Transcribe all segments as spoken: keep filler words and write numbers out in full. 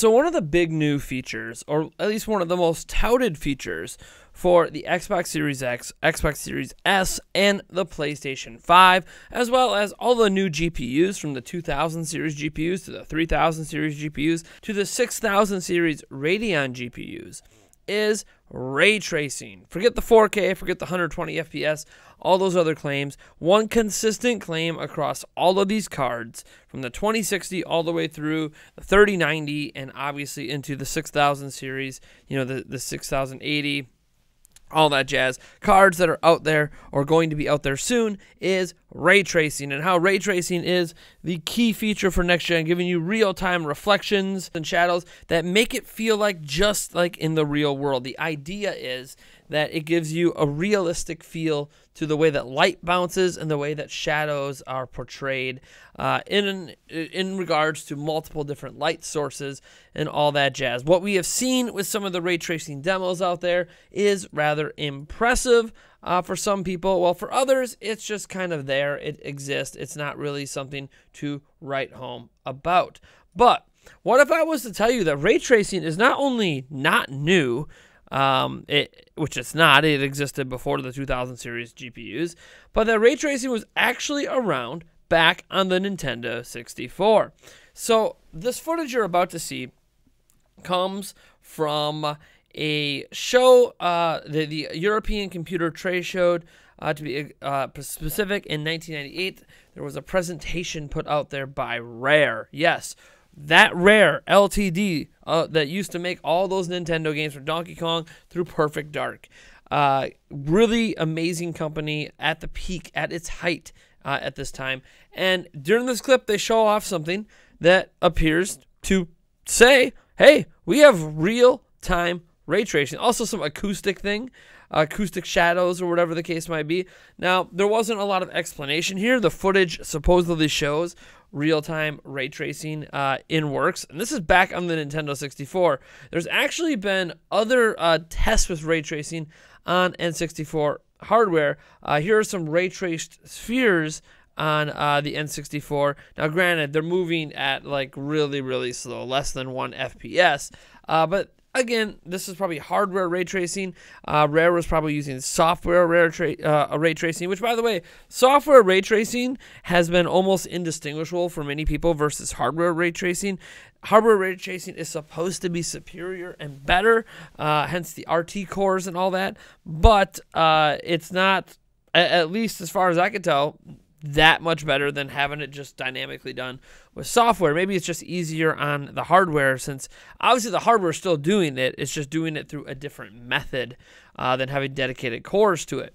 So one of the big new features, or at least one of the most touted features for the Xbox Series X, Xbox Series S, and the PlayStation five, as well as all the new G P Us, from the two thousand series G P Us to the three thousand series G P Us to the six thousand series Radeon G P Us, is ray tracing. Forget the four K, forget the one hundred twenty F P S, all those other claims. One consistent claim across all of these cards, from the twenty sixty all the way through the thirty ninety, and obviously into the six thousand series, you know, the, the six thousand eighty, all that jazz. Cards that are out there, or going to be out there soon, is ray tracing, and how ray tracing is the key feature for next gen, giving you real-time reflections and shadows that make it feel like just like in the real world. The idea is that it gives you a realistic feel to the way that light bounces and the way that shadows are portrayed uh, in in regards to multiple different light sources and all that jazz. What we have seen with some of the ray tracing demos out there is rather impressive. Uh, for some people, well, for others, it's just kind of there. It exists. It's not really something to write home about. But what if I was to tell you that ray tracing is not only not new, um, it, which it's not, it existed before the two thousand series G P Us, but that ray tracing was actually around back on the Nintendo sixty-four. So this footage you're about to see comes from a show, uh, the, the European Computer Trade Show, uh, to be uh, specific, in nineteen ninety-eight. There was a presentation put out there by Rare. Yes, that Rare Limited uh, that used to make all those Nintendo games, from Donkey Kong through Perfect Dark. Uh, really amazing company at the peak, at its height uh, at this time. And during this clip, they show off something that appears to say, hey, we have real-time ray tracing. Also some acoustic thing, acoustic shadows, or whatever the case might be. Now, there wasn't a lot of explanation here. The footage supposedly shows real-time ray tracing uh, in works, and this is back on the Nintendo sixty-four. There's actually been other uh, tests with ray tracing on N sixty-four hardware. Uh, here are some ray-traced spheres on uh, the N sixty-four. Now, granted, they're moving at, like, really, really slow, less than one F P S, uh, but again, this is probably hardware ray tracing. Uh, Rare was probably using software ray, tra uh, ray tracing, which, by the way, software ray tracing has been almost indistinguishable for many people versus hardware ray tracing. Hardware ray tracing is supposed to be superior and better, uh, hence the R T cores and all that. But uh, it's not, at least as far as I can tell, that much better than having it just dynamically done with software. Maybe it's just easier on the hardware, since obviously the hardware is still doing it. It's just doing it through a different method uh, than having dedicated cores to it.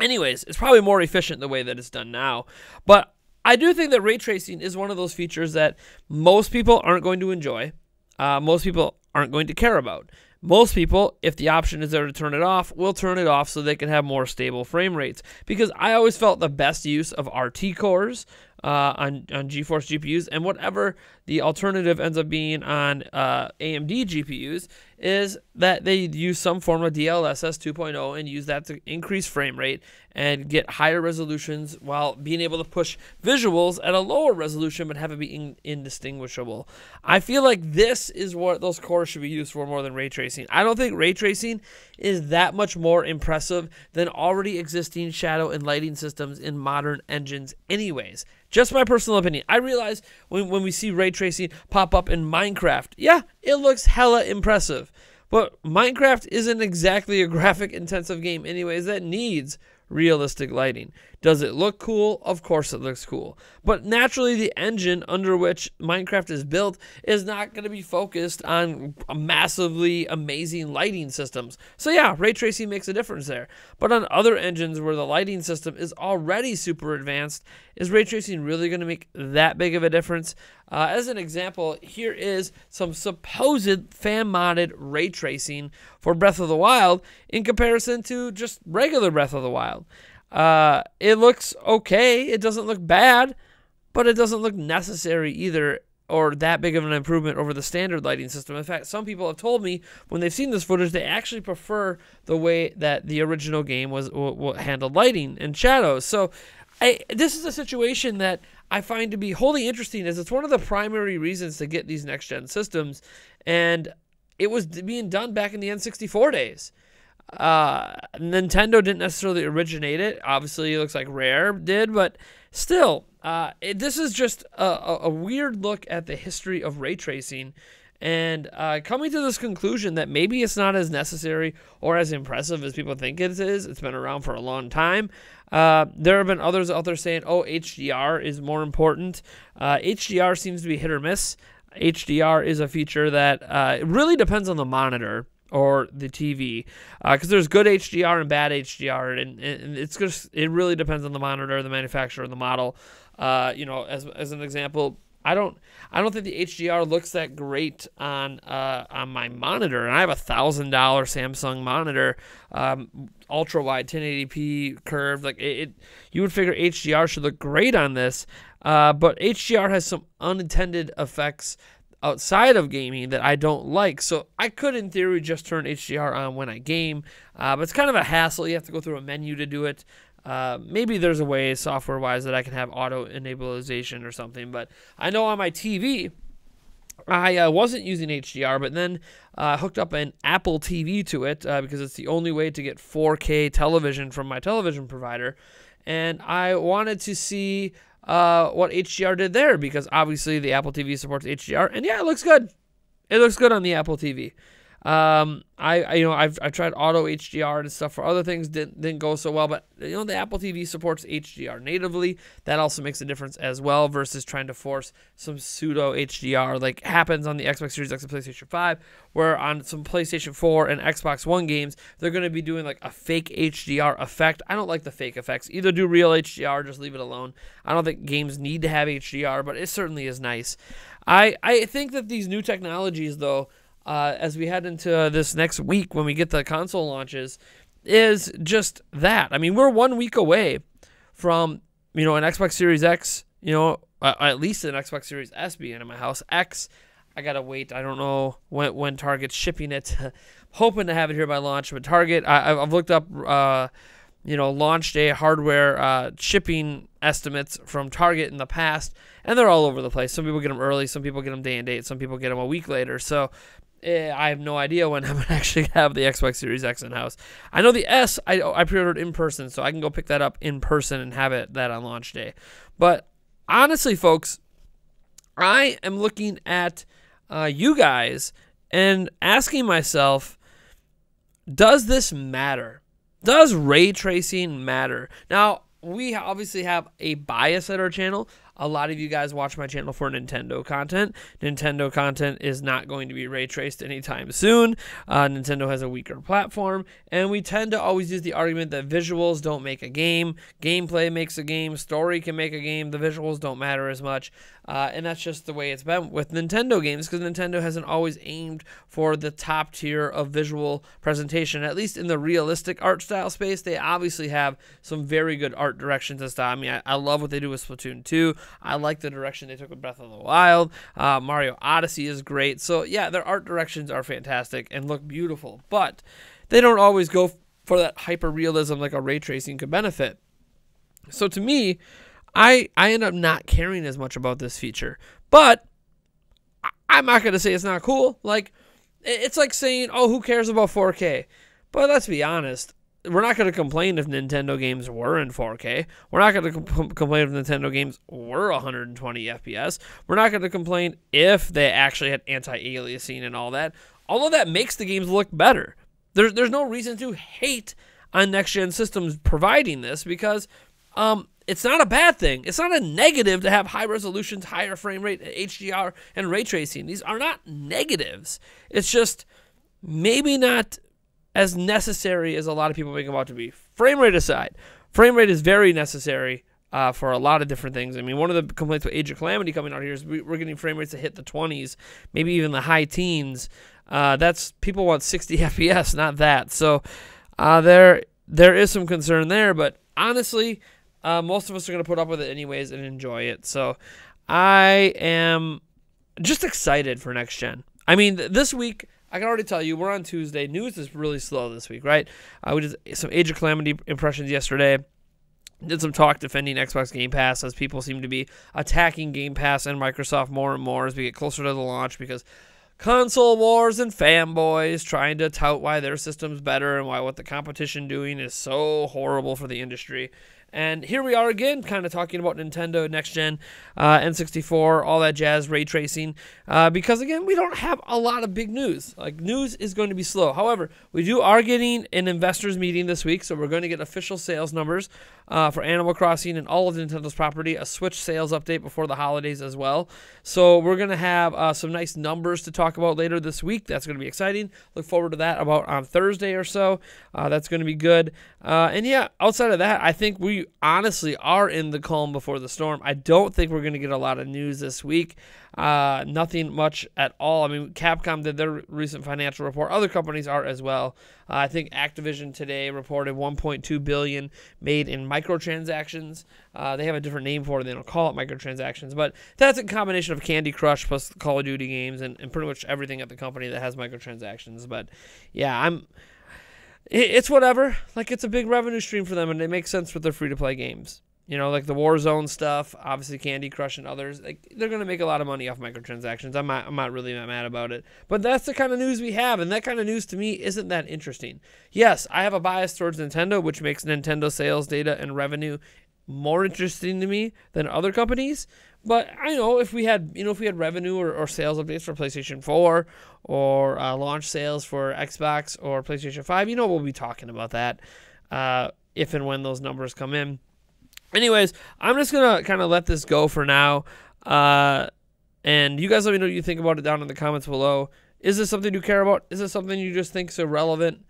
Anyways, it's probably more efficient the way that it's done now. But I do think that ray tracing is one of those features that most people aren't going to enjoy. Uh, most people aren't going to care about. Most people, if the option is there to turn it off, will turn it off so they can have more stable frame rates. Because I always felt the best use of R T cores uh, on, on GeForce G P Us, and whatever the alternative ends up being on uh, A M D G P Us, is that they use some form of D L S S two point oh and use that to increase frame rate and get higher resolutions while being able to push visuals at a lower resolution but have it be in indistinguishable. I feel like this is what those cores should be used for more than ray tracing. I don't think ray tracing is that much more impressive than already existing shadow and lighting systems in modern engines anyways. Just my personal opinion. I realize when, when we see ray tracing pop up in Minecraft, yeah, it looks hella impressive. But Minecraft isn't exactly a graphic-intensive game anyways that needs realistic lighting. Does it look cool? Of course it looks cool. But naturally, the engine under which Minecraft is built is not going to be focused on massively amazing lighting systems. So yeah, ray tracing makes a difference there. But on other engines where the lighting system is already super advanced, is ray tracing really going to make that big of a difference? Uh, as an example, here is some supposed fan-modded ray tracing for Breath of the Wild in comparison to just regular Breath of the Wild. Uh, it looks okay. It doesn't look bad, but it doesn't look necessary either, or that big of an improvement over the standard lighting system. In fact, some people have told me when they've seen this footage, they actually prefer the way that the original game was handled lighting and shadows. So I, this is a situation that I find to be wholly interesting, as it's one of the primary reasons to get these next-gen systems, and it was being done back in the N sixty-four days. Uh, Nintendo didn't necessarily originate it. Obviously, it looks like Rare did, but still, uh, it, this is just a, a, a weird look at the history of ray tracing, and uh, coming to this conclusion that maybe it's not as necessary or as impressive as people think it is. It's been around for a long time. Uh, there have been others out there saying, oh, H D R is more important. Uh, H D R seems to be hit or miss. H D R is a feature that uh, it really depends on the monitor or the T V, because uh, there's good H D R and bad H D R, and, and it's just, it really depends on the monitor, the manufacturer, the model. Uh, you know, as as an example, I don't I don't think the H D R looks that great on uh, on my monitor, and I have a thousand dollar Samsung monitor, um, ultra wide, ten eighty p curved. Like it, it, you would figure H D R should look great on this, uh, but H D R has some unintended effects outside of gaming that I don't like. So I could, in theory, just turn H D R on when I game, uh, but it's kind of a hassle. You have to go through a menu to do it. Uh, maybe there's a way software-wise that I can have auto-enableization or something, but I know on my T V, I uh, wasn't using H D R, but then I uh, hooked up an Apple T V to it uh, because it's the only way to get four K television from my television provider, and I wanted to see uh, what H D R did there, because obviously the Apple T V supports H D R, and yeah, it looks good. It looks good on the Apple T V. Um, I, I, you know, I've, I've tried auto H D R and stuff for other things. Didn't, didn't go so well, but you know, the Apple T V supports H D R natively. That also makes a difference as well, versus trying to force some pseudo H D R like happens on the Xbox Series X and PlayStation five, where on some PlayStation four and Xbox One games, they're going to be doing like a fake H D R effect. I don't like the fake effects. Either do real H D R or just leave it alone. I don't think games need to have H D R, but it certainly is nice. I, I think that these new technologies though, Uh, as we head into uh, this next week when we get the console launches, is just that. I mean, we're one week away from, you know, an Xbox Series X, you know, uh, at least an Xbox Series S being in my house. X, I gotta wait. I don't know when, when Target's shipping it. Hoping to have it here by launch, but Target, I, I've looked up, uh, you know, launch day hardware uh, shipping estimates from Target in the past, and they're all over the place. Some people get them early, some people get them day and date, some people get them a week later. So I have no idea when I'm going to actually have the Xbox Series X in-house. I know the S, I, I pre-ordered in person, so I can go pick that up in person and have it that on launch day. But honestly, folks, I am looking at uh, you guys and asking myself, does this matter? Does ray tracing matter? Now, we obviously have a bias at our channel. A lot of you guys watch my channel for Nintendo content. Nintendo content is not going to be ray traced anytime soon. Uh, Nintendo has a weaker platform, and we tend to always use the argument that visuals don't make a game, gameplay makes a game, story can make a game, the visuals don't matter as much, uh, and that's just the way it's been with Nintendo games, because Nintendo hasn't always aimed for the top tier of visual presentation, at least in the realistic art style space. They obviously have some very good art directions and style. I mean, I, I love what they do with Splatoon two. I like the direction they took with Breath of the Wild. Uh, Mario Odyssey is great. So, yeah, their art directions are fantastic and look beautiful. But they don't always go for that hyper-realism like a ray tracing could benefit. So, to me, I, I end up not caring as much about this feature. But I'm not going to say it's not cool. Like, it's like saying, oh, who cares about four K? But let's be honest. We're not going to complain if Nintendo games were in four K. We're not going to comp complain if Nintendo games were one hundred twenty F P S. We're not going to complain if they actually had anti-aliasing and all that. All of that makes the games look better. There, there's no reason to hate on next-gen systems providing this, because um, it's not a bad thing. It's not a negative to have high resolutions, higher frame rate, H D R, and ray tracing. These are not negatives. It's just maybe not as necessary as a lot of people make them out to be. Frame rate aside, frame rate is very necessary uh, for a lot of different things. I mean, one of the complaints with Age of Calamity coming out here is we, we're getting frame rates that hit the twenties, maybe even the high teens. Uh, that's, people want sixty F P S, not that. So uh, there, there is some concern there, but honestly, uh, most of us are going to put up with it anyways and enjoy it. So I am just excited for next gen. I mean, th this week, I can already tell you, we're on Tuesday. News is really slow this week, right? Uh, we did some Age of Calamity impressions yesterday. Did some talk defending Xbox Game Pass, as people seem to be attacking Game Pass and Microsoft more and more as we get closer to the launch, because console wars and fanboys trying to tout why their system's better and why what the competition doing is so horrible for the industry. And here we are again, kind of talking about Nintendo, next-gen, uh, N sixty-four, all that jazz, ray tracing, uh, because, again, we don't have a lot of big news. Like, news is going to be slow. However, we do are getting an investors meeting this week, so we're going to get official sales numbers uh, for Animal Crossing and all of Nintendo's property, a Switch sales update before the holidays as well. So we're going to have uh, some nice numbers to talk about later this week. That's going to be exciting. Look forward to that about on Thursday or so. Uh, that's going to be good. Uh, and, yeah, outside of that, I think we honestly are in the calm before the storm. I don't think we're going to get a lot of news this week. Uh, nothing much at all. I mean, Capcom did their recent financial report. Other companies are as well. Uh, I think Activision today reported one point two billion dollars made in microtransactions. Uh, they have a different name for it. They don't call it microtransactions, but that's a combination of Candy Crush plus Call of Duty games and, and pretty much everything at the company that has microtransactions. But, yeah, I'm... It's whatever. Like, it's a big revenue stream for them, and it makes sense with their free-to-play games. You know, like the Warzone stuff, obviously Candy Crush and others. Like, they're going to make a lot of money off microtransactions. I'm not, I'm not really that mad about it. But that's the kind of news we have, and that kind of news to me isn't that interesting. Yes, I have a bias towards Nintendo, which makes Nintendo sales data and revenue more interesting to me than other companies. But I know if we had, you know, if we had revenue or, or sales updates for PlayStation four or uh, launch sales for Xbox or PlayStation five, you know, we'll be talking about that uh, if and when those numbers come in. Anyways, I'm just gonna kind of let this go for now, uh, and you guys let me know what you think about it down in the comments below. Is this something you care about? Is this something you just think's irrelevant?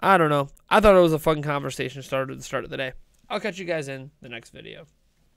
I don't know. I thought it was a fun conversation started at the start of the day. I'll catch you guys in the next video.